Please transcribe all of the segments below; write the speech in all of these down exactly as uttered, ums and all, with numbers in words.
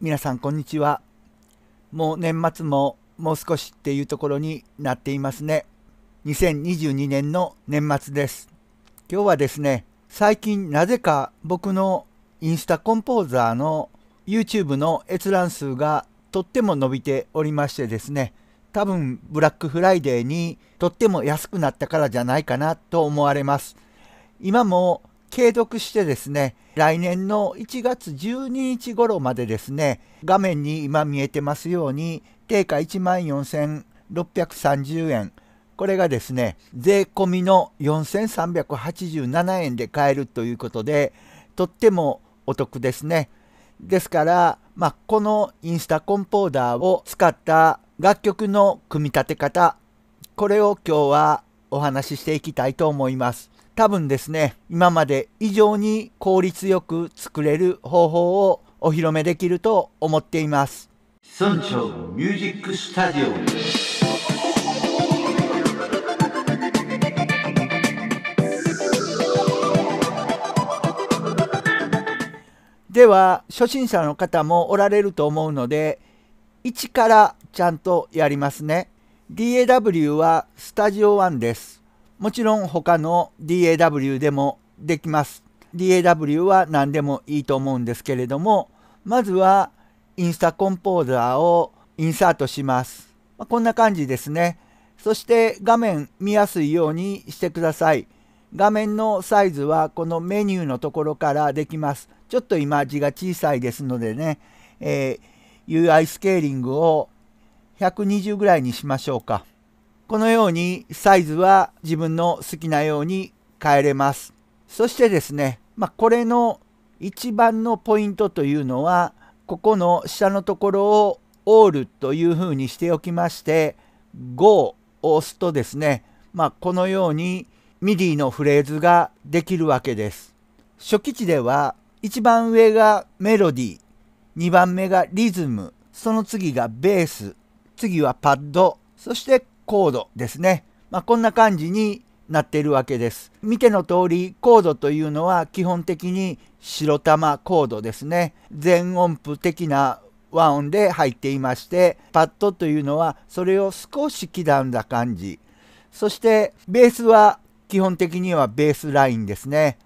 皆さんこんにちは。もう年末ももう少しっていうところになっていますね。にせんにじゅうにねんの年末です。今日はですね、最近なぜか僕のインスタコンポーザーの YouTube の閲覧数がとっても伸びておりましてですね、多分ブラックフライデーにとっても安くなったからじゃないかなと思われます。今も継続してですね、来年のいちがつじゅうににち頃までですね、画面に今見えてますように、定価 いちまんよんせんろっぴゃくさんじゅうえん、これがですね、税込みの よんせんさんびゃくはちじゅうななえんで買えるということで、とってもお得ですね。ですから、まあ、このインスタコンポーダーを使った楽曲の組み立て方、これを今日はお話ししていきたいと思います。多分ですね、今まで以上に効率よく作れる方法をお披露目できると思っています。村長ミュージックスタジオ。では初心者の方もおられると思うので、いちからちゃんとやりますね。ディーエーダブリュー はスタジオワンです。もちろん他の ディーエーダブリュー でもできます。ディーエーダブリュー は何でもいいと思うんですけれども、まずはインスタコンポーザーをインサートします。こんな感じですね。そして画面見やすいようにしてください。画面のサイズはこのメニューのところからできます。ちょっと今字が小さいですのでね、えー、ユーアイ スケーリングをひゃくにじゅうぐらいにしましょうか。このようにサイズは自分の好きなように変えれます。そしてですね、まあ、これの一番のポイントというのは、ここの下のところをオールというふうにしておきまして、ゴーを押すとですね、まあ、このようにミディのフレーズができるわけです。初期値では一番上がメロディー、にばんめがリズム、その次がベース、次はパッド、そしてコードですね。まあ、こんな感じになっているわけです。見ての通り、コードというのは基本的に白玉コードですね。全音符的な和音で入っていまして、パッドというのはそれを少し刻んだ感じ。そしてベースは基本的にはベースラインですね。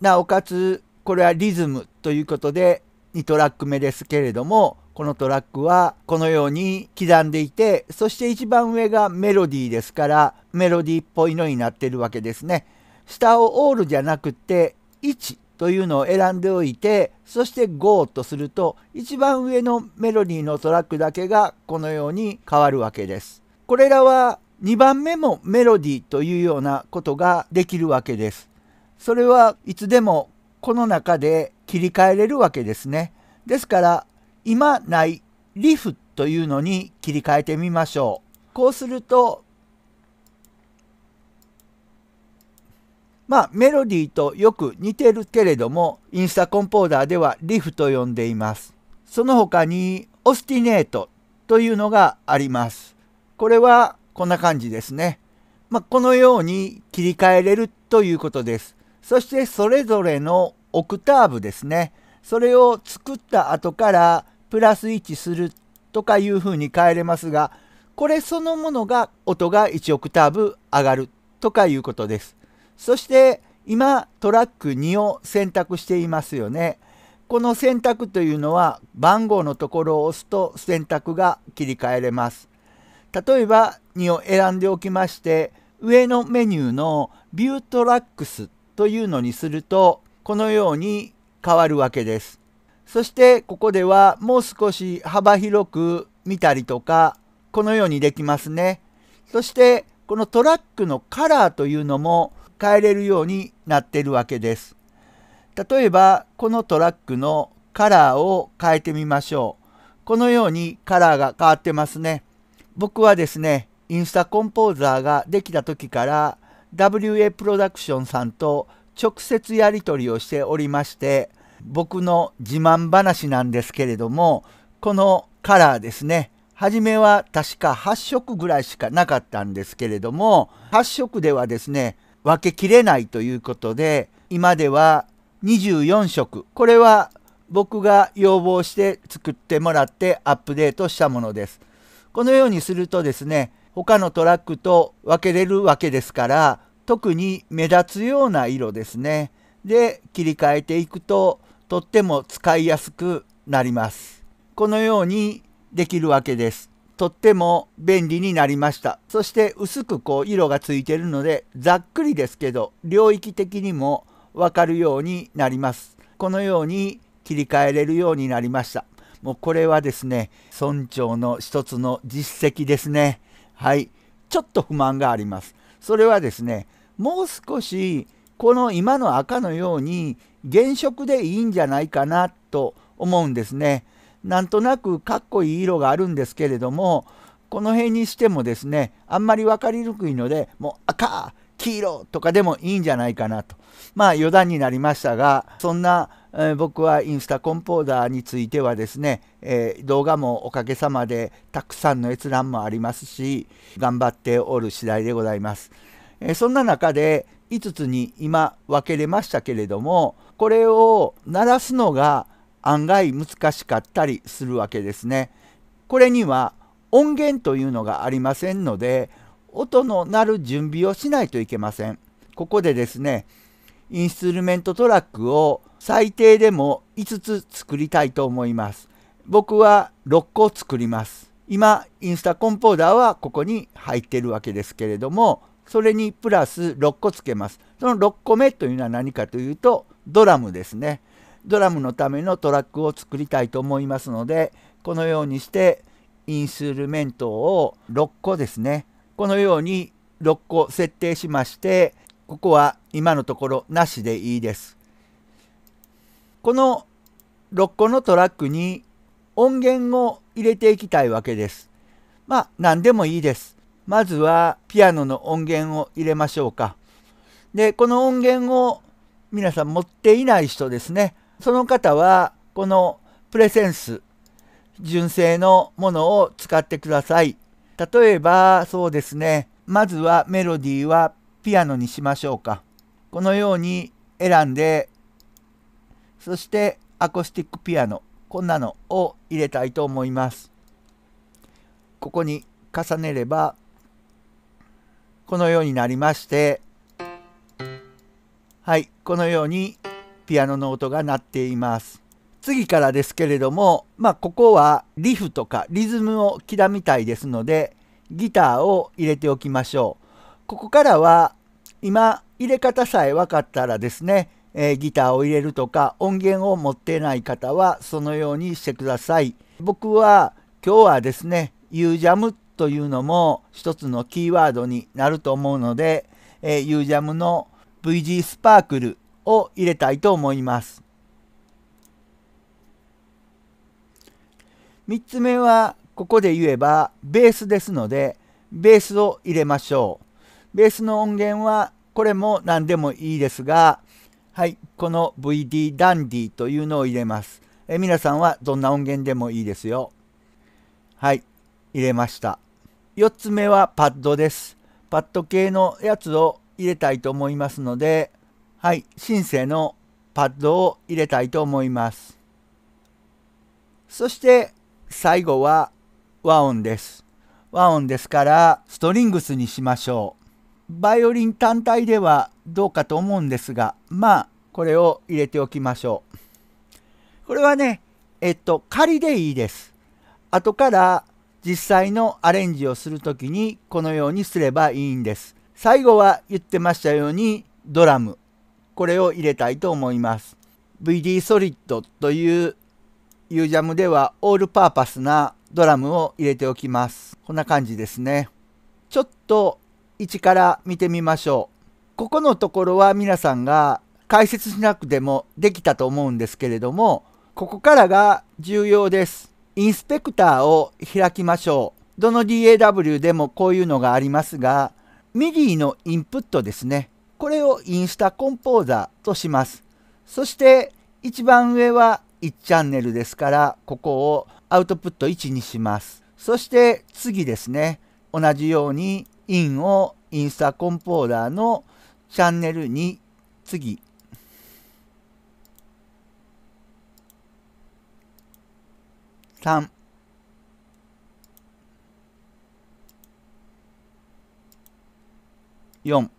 なおかつこれはリズムということでにトラックめですけれども、このトラックはこのように刻んでいて、そして一番上がメロディーですから、メロディーっぽいのになってるわけですね。下をオールじゃなくていちというのを選んでおいて、そしてゴーとすると、一番上のメロディーのトラックだけがこのように変わるわけです。これらはにばんめもメロディーというようなことができるわけです。それはいつでもこの中で切り替えれるわけですね。ですから、今ないリフというのに切り替えてみましょう。こうすると、まあメロディーとよく似てるけれども、インスタコンポーダーではリフと呼んでいます。その他にオスティネートというのがあります。これはこんな感じですね。まあ、このように切り替えれるということです。そしてそれぞれのオクターブですね。それを作った後からプラスいちするとかいうふうに変えれますが、これそのものが音がいちオクターブ上がるとかいうことです。そして今トラックにを選択していますよね。この選択というのは番号のところを押すと選択が切り替えれます。例えばにを選んでおきまして、上のメニューのビュートラックスというのにすると、このように変わるわけです。そしてここではもう少し幅広く見たりとか、このようにできますね。そしてこのトラックのカラーというのも変えれるようになっているわけです。例えばこのトラックのカラーを変えてみましょう。このようにカラーが変わってますね。僕はですね、インスタコンポーザーができた時から ダブリューエー プロダクションさんと直接やり取りをしておりまして、僕の自慢話なんですけれども、このカラーですね、初めは確かはっしょくぐらいしかなかったんですけれども、はっしょくではですね、分けきれないということで、今ではにじゅうよんしょく、これは僕が要望して作ってもらってアップデートしたものです。このようにするとですね、他のトラックと分けれるわけですから、特に目立つような色ですね。で、切り替えていくととっても使いやすくなります。このようにできるわけです。とっても便利になりました。そして薄くこう色がついてるので、ざっくりですけど領域的にもわかるようになります。このように切り替えれるようになりました。もうこれはですね、村長の一つの実績ですね。はい。ちょっと不満があります。それはですね、もう少しこの今の赤のように原色でいいんじゃないかなと思うんですね。なんとなくかっこいい色があるんですけれども、この辺にしてもですね、あんまり分かりにくいので、もう赤、黄色とかでもいいんじゃないかなと。まあ余談になりましたが、そんな、えー、僕はインスタコンポーダーについてはですね、えー、動画もおかげさまでたくさんの閲覧もありますし、頑張っておる次第でございます。えー、そんな中でいつつに今分けれましたけれども、これを鳴らすのが案外難しかったりするわけですね。これには音源というのがありませんので、音の鳴る準備をしないといけません。ここでですね、インストゥルメントトラックを最低でもいつつ作りたいと思います。僕はろっこ作ります。今インスタコンポーダーはここに入ってるわけですけれども、それにプラスろっこつけます。そのろっこめというのは何かというとドラムですね。ドラムのためのトラックを作りたいと思いますので、このようにしてインストゥルメントをろっこですね。このようにろっこ設定しまして、ここは今のところなしでいいです。このろっこのトラックに音源を入れていきたいわけです。まあ何でもいいです。まずはピアノの音源を入れましょうか。で、この音源を皆さん持っていない人ですね。その方はこのプレセンス、純正のものを使ってください。例えば、そうですね。まずはメロディーはピアノにしましょうか。このように選んで、そしてアコースティックピアノ、こんなのを入れたいと思います。ここに重ねれば、このようになりまして、はい、このようにピアノの音が鳴っています。次からですけれども、まあここはリフとかリズムを刻みたいですので、ギターを入れておきましょう。ここからは今入れ方さえ分かったらですね、えー、ギターを入れるとか、音源を持ってない方はそのようにしてください。僕は今日はですね、ユージャム というのも一つのキーワードになると思うので、えー、ユージャム の ブイジー スパークルを入れたいと思います。みっつめはここで言えばベースですので、ベースを入れましょう。ベースの音源はこれも何でもいいですが、はい、この ブイディーダンディ というのを入れます。え皆さんはどんな音源でもいいですよ。はい、入れました。よっつめはパッドです。パッド系のやつを入れたいと思いますので、はい、シンセのパッドを入れたいと思います。そして、最後は和音です。和音ですからストリングスにしましょう。バイオリン単体ではどうかと思うんですが、まあこれを入れておきましょう。これはね、えっと仮でいいです。後から実際のアレンジをするときにこのようにすればいいんです。最後は言ってましたようにドラム。これを入れたいと思います。ブイディー ソリッドというユージャム ではオールパーパスなドラムを入れておきます。こんな感じですね。ちょっと位置から見てみましょう。ここのところは皆さんが解説しなくてもできたと思うんですけれども、ここからが重要です。インスペクターを開きましょう。どの ディーエーダブリュー でもこういうのがありますが、ミディ のインプットですね。これをインスタコンポーザーとします。そして一番上はいちチャンネルですから、ここをアウトプットいちにします。そして次ですね、同じようにインをインスタコンポーダーのチャンネルに、次。さん。よん。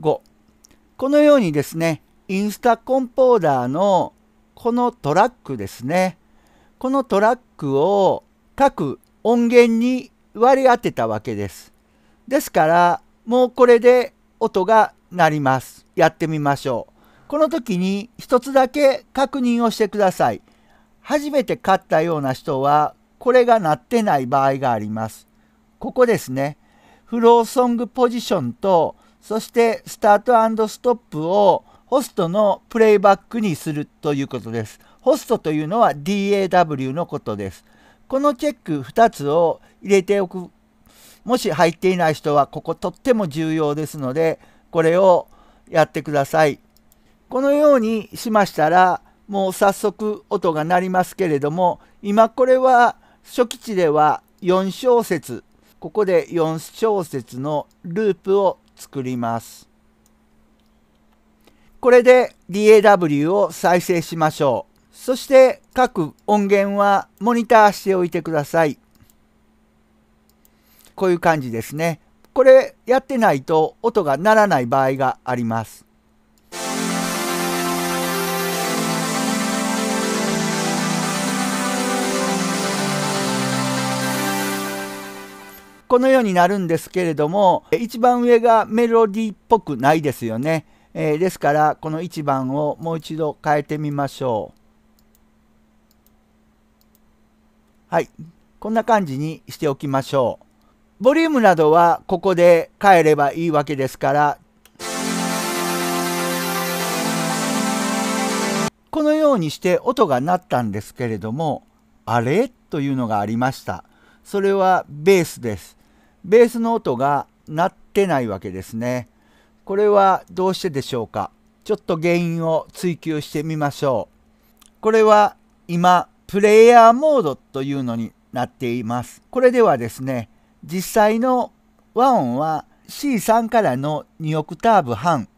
ご。このようにですね、インスタコンポーダーのこのトラックですね。このトラックを各音源に割り当てたわけです。ですから、もうこれで音が鳴ります。やってみましょう。この時に一つだけ確認をしてください。初めて買ったような人はこれが鳴ってない場合があります。ここですね。フローソングポジションとそしてスタート&ストップをホストのプレイバックにするということです。ホストというのは ダウ のことです。このチェックふたつを入れておく。もし入っていない人はこことっても重要ですので、これをやってください。このようにしましたら、もう早速音が鳴りますけれども、今これは初期値ではよんしょうせつ、ここでよんしょうせつのループを作ります。これで ダウ を再生しましょう。そして各音源はモニターしておいてください。こういう感じですね。これやってないと音が鳴らない場合があります。このようになるんですけれども、一番上がメロディーっぽくないですよね。えー、ですからこのいちばんをもう一度変えてみましょう。はい、こんな感じにしておきましょう。ボリュームなどはここで変えればいいわけですから、このようにして音が鳴ったんですけれども、あれというのがありました。それはベースです。ベースの音が鳴ってないわけですね。これはどうしてでしょうか。ちょっと原因を追求してみましょう。これは今プレイヤーモードというのになっています。これではですね、実際の和音は シースリー からのにオクターブはん。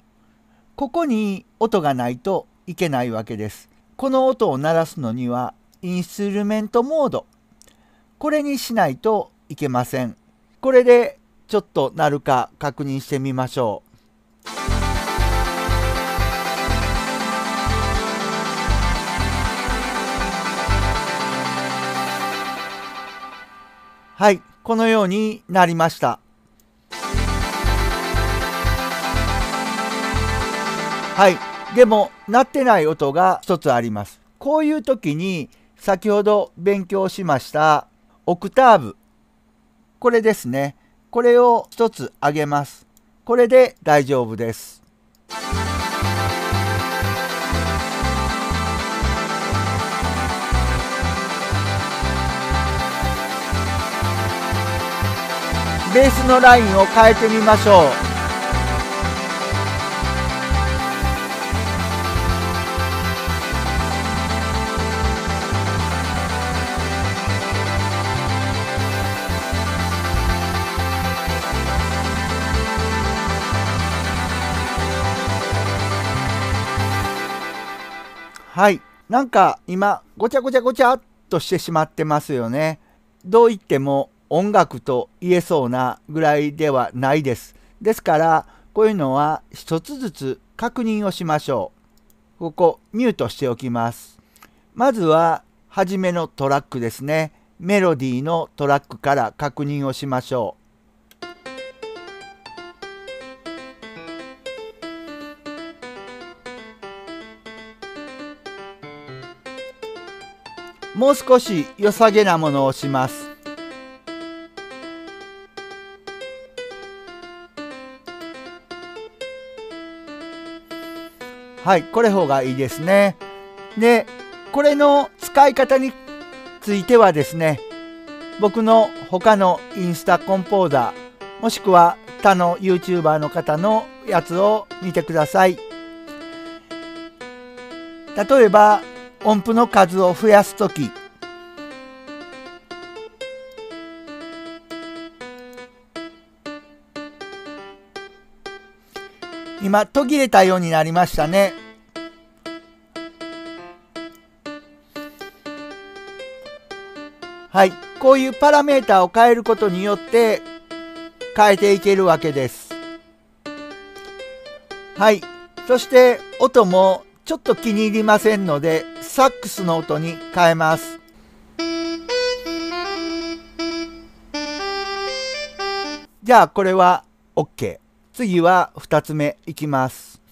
ここに音がないといけないわけです。この音を鳴らすのにはインストゥルメントモード。これにしないといけません。これでちょっと鳴るか確認してみましょう。はい、このようになりました。はい、でも鳴ってない音が一つあります。こういう時に先ほど勉強しましたオクターブ、これですね。これを一つ上げます。これで大丈夫です。ベースのラインを変えてみましょう。はい。なんか今、ごちゃごちゃごちゃっとしてしまってますよね。どう言っても音楽と言えそうなぐらいではないです。ですから、こういうのは一つずつ確認をしましょう。ここ、ミュートしておきます。まずは、初めのトラックですね。メロディーのトラックから確認をしましょう。もう少し良さげなものをします。はい、これ方がいいですね。で、これの使い方についてはですね、僕の他のインスタコンポーダー、もしくは他の ユーチューバー の方のやつを見てください。例えば、音符の数を増やすとき、今途切れたようになりましたね。はい、こういうパラメータを変えることによって変えていけるわけです。はい、そして音もちょっと気に入りませんのでサックスの音に変えます。じゃあこれは OK。 次はふたつめいきます。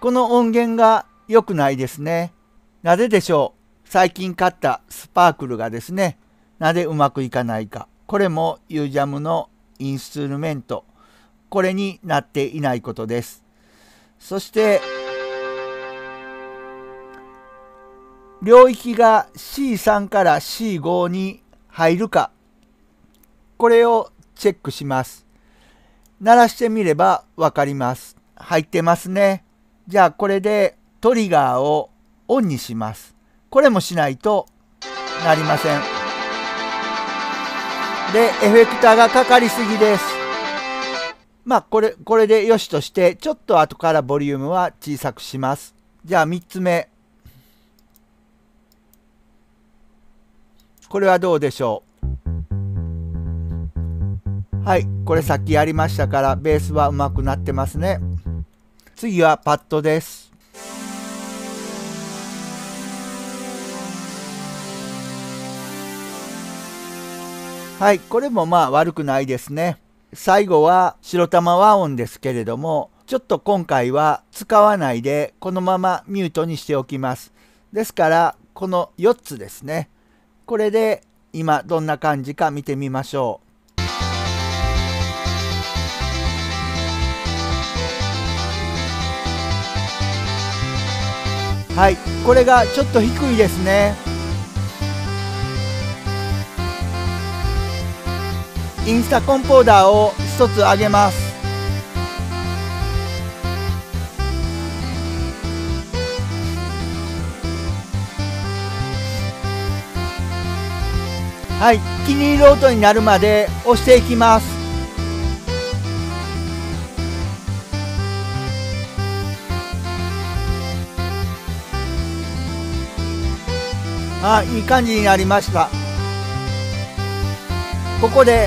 この音源が良くないですね。なぜでしょう。最近買ったスパークルがですね、なぜうまくいかないか。これも ユージャム のインストゥルメント、これになっていないことです。そして領域が シースリー から シーファイブ に入るか、これをチェックします。鳴らしてみれば分かります。入ってますね。じゃあこれでトリガーをオンにします。これもしないとなりません。でエフェクターがかかりすぎです。まあこれこれでよしとして、ちょっと後からボリュームは小さくします。じゃあみっつめ、これはどうでしょう。はい、これさっきやりましたからベースはうまくなってますね。次はパッドです。はい、これもまあ悪くないですね。最後は白玉和音ですけれども、ちょっと今回は使わないでこのままミュートにしておきます。ですからこのよっつですね、これで今どんな感じか見てみましょう。はい、これがちょっと低いですね。インスタコンポーダーを一つ上げます。はい、気に入る音になるまで押していきます。あ、いい感じになりました。ここで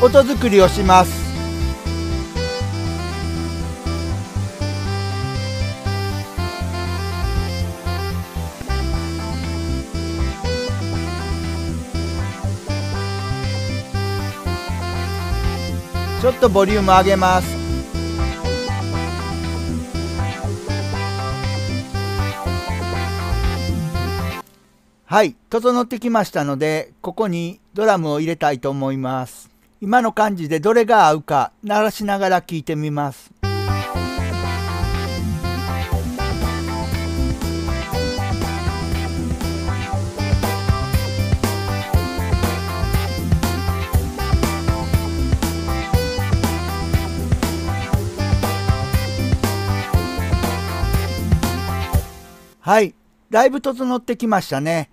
音作りをします。ちょっとボリューム上げます。はい、整ってきましたので、ここにドラムを入れたいと思います。今の感じでどれが合うか鳴らしながら聴いてみます。はい、だいぶ整ってきましたね。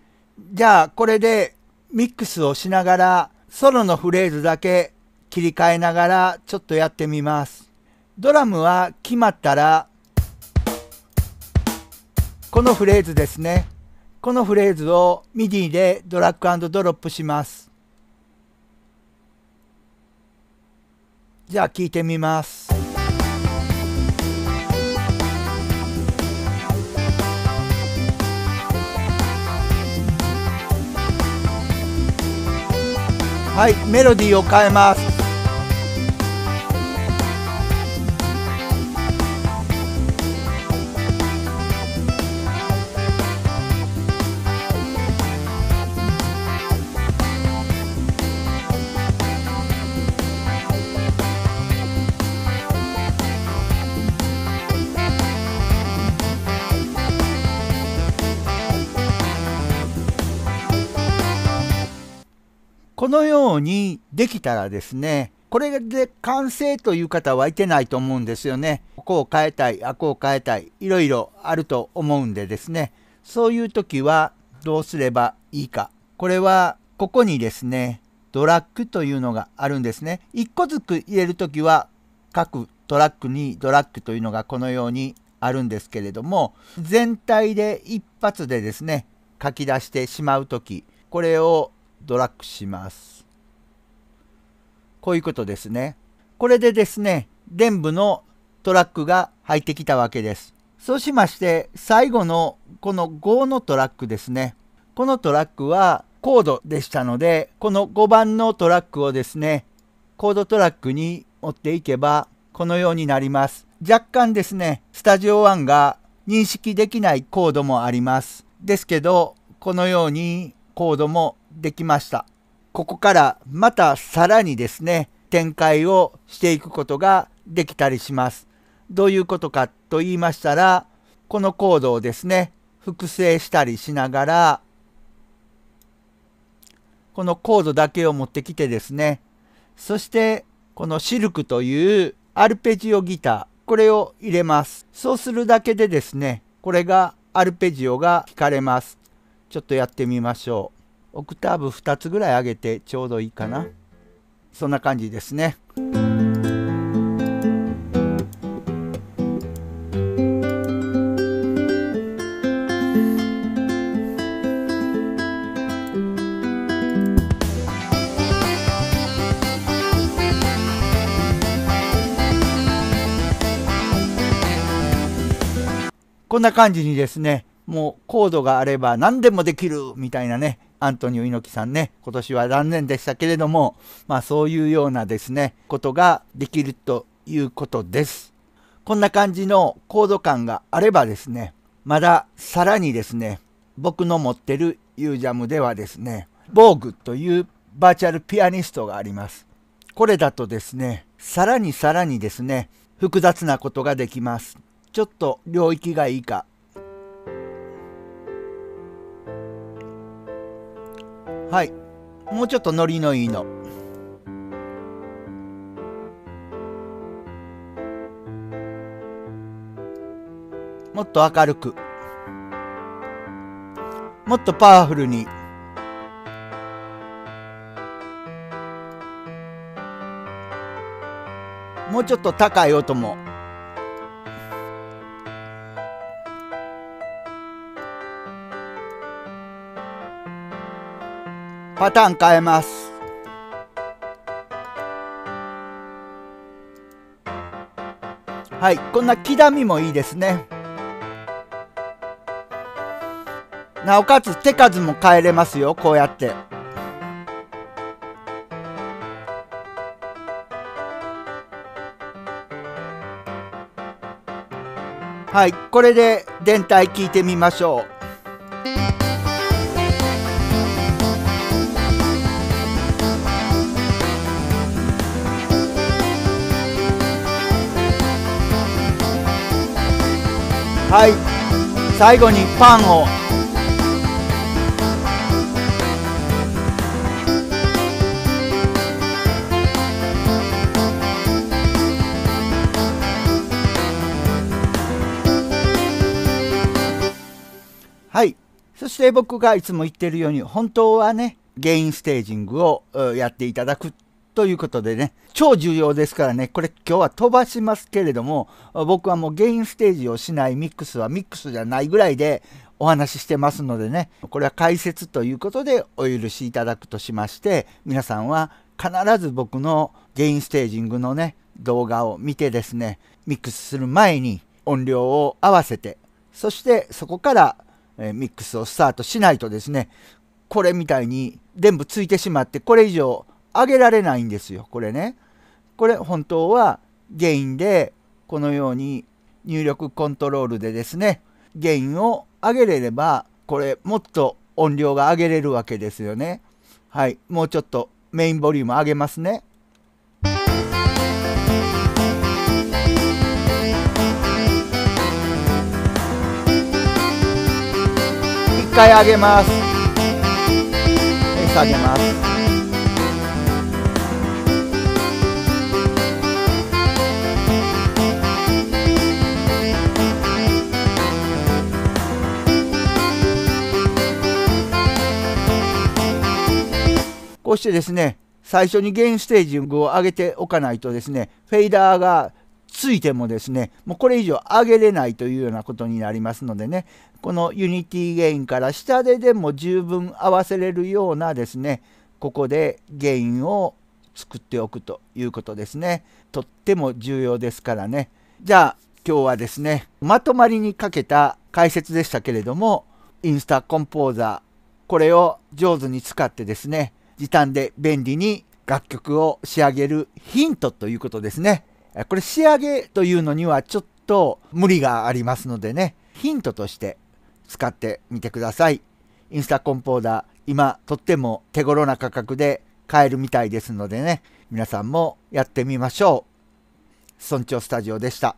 じゃあこれでミックスをしながらソロのフレーズだけ切り替えながらちょっとやってみます。ドラムは決まったらこのフレーズですね。このフレーズを ミディ でドラッグ&ドロップします。じゃあ聴いてみます。はい、メロディーを変えます。このようにできたらですね、これで完成という方はいてないと思うんですよね。ここを変えたい、あこう変えたい、いろいろあると思うんでですね、そういう時はどうすればいいか。これはここにですね、トラックというのがあるんですね。いっこずつ入れるときは各トラックにトラックというのがこのようにあるんですけれども、全体で一発でですね書き出してしまうとき、これをドラッグします。こういうことですね。これでですね全部のトラックが入ってきたわけです。そうしまして最後のこのごのトラックですね。このトラックはコードでしたので、このごばんのトラックをですねコードトラックに持っていけばこのようになります。若干ですねスタジオワンが認識できないコードもあります。ですけどこのようにコードもできました。ここからまたさらにですね展開をしていくことができたりします。どういうことかと言いましたら、このコードをですね複製したりしながらこのコードだけを持ってきてですね、そしてこのシルクというアルペジオギター、これを入れます。そうするだけでですねこれがアルペジオが弾かれます。ちょっとやってみましょう。オクターブふたつぐらい上げてちょうどいいかな。そんな感じですね。こんな感じにですね、もうコードがあれば何でもできるみたいなね、アントニオ猪木さんね、今年は残念でしたけれども、まあそういうようなですね、ことができるということです。こんな感じのコード感があればですね、まださらにですね、僕の持ってる ユージャム ではですね、Vogue というバーチャルピアニストがあります。これだとですね、さらにさらにですね、複雑なことができます。ちょっと領域がいいか。はい、もうちょっとノリのいいの。もっと明るく。もっとパワフルに。もうちょっと高い音も。パターン変えます。はい、こんな刻みもいいですね。なおかつ手数も変えれますよ、こうやって。はい、これで全体聞いてみましょう。はい、最後にパンを。はい、そして僕がいつも言ってるように本当はねゲインステージングをやっていただくということでね、超重要ですからね、これ今日は飛ばしますけれども、僕はもうゲインステージをしないミックスはミックスじゃないぐらいでお話ししてますのでね、これは解説ということでお許しいただくとしまして、皆さんは必ず僕のゲインステージングのね動画を見てですね、ミックスする前に音量を合わせて、そしてそこからミックスをスタートしないとですね、これみたいに全部ついてしまってこれ以上上げられないんですよ。これね、これ本当はゲインでこのように入力コントロールでですねゲインを上げれれば、これもっと音量が上げれるわけですよね。はい、もうちょっとメインボリューム上げますね。いっかい上げます。下げます。うしてですね、最初にゲインステージングを上げておかないとですね、フェーダーがついてもですね、もうこれ以上上げれないというようなことになりますのでね、このユニティゲインから下ででも十分合わせれるようなですね、ここでゲインを作っておくということですね。とっても重要ですからね。じゃあ今日はですね、まとまりにかけた解説でしたけれども、インスタコンポーザー、これを上手に使ってですね、時短で便利に楽曲を仕上げるヒントということですね。これ仕上げというのにはちょっと無理がありますのでね、ヒントとして使ってみてください。インスタコンポーザー、今とっても手頃な価格で買えるみたいですのでね、皆さんもやってみましょう。村長スタジオでした。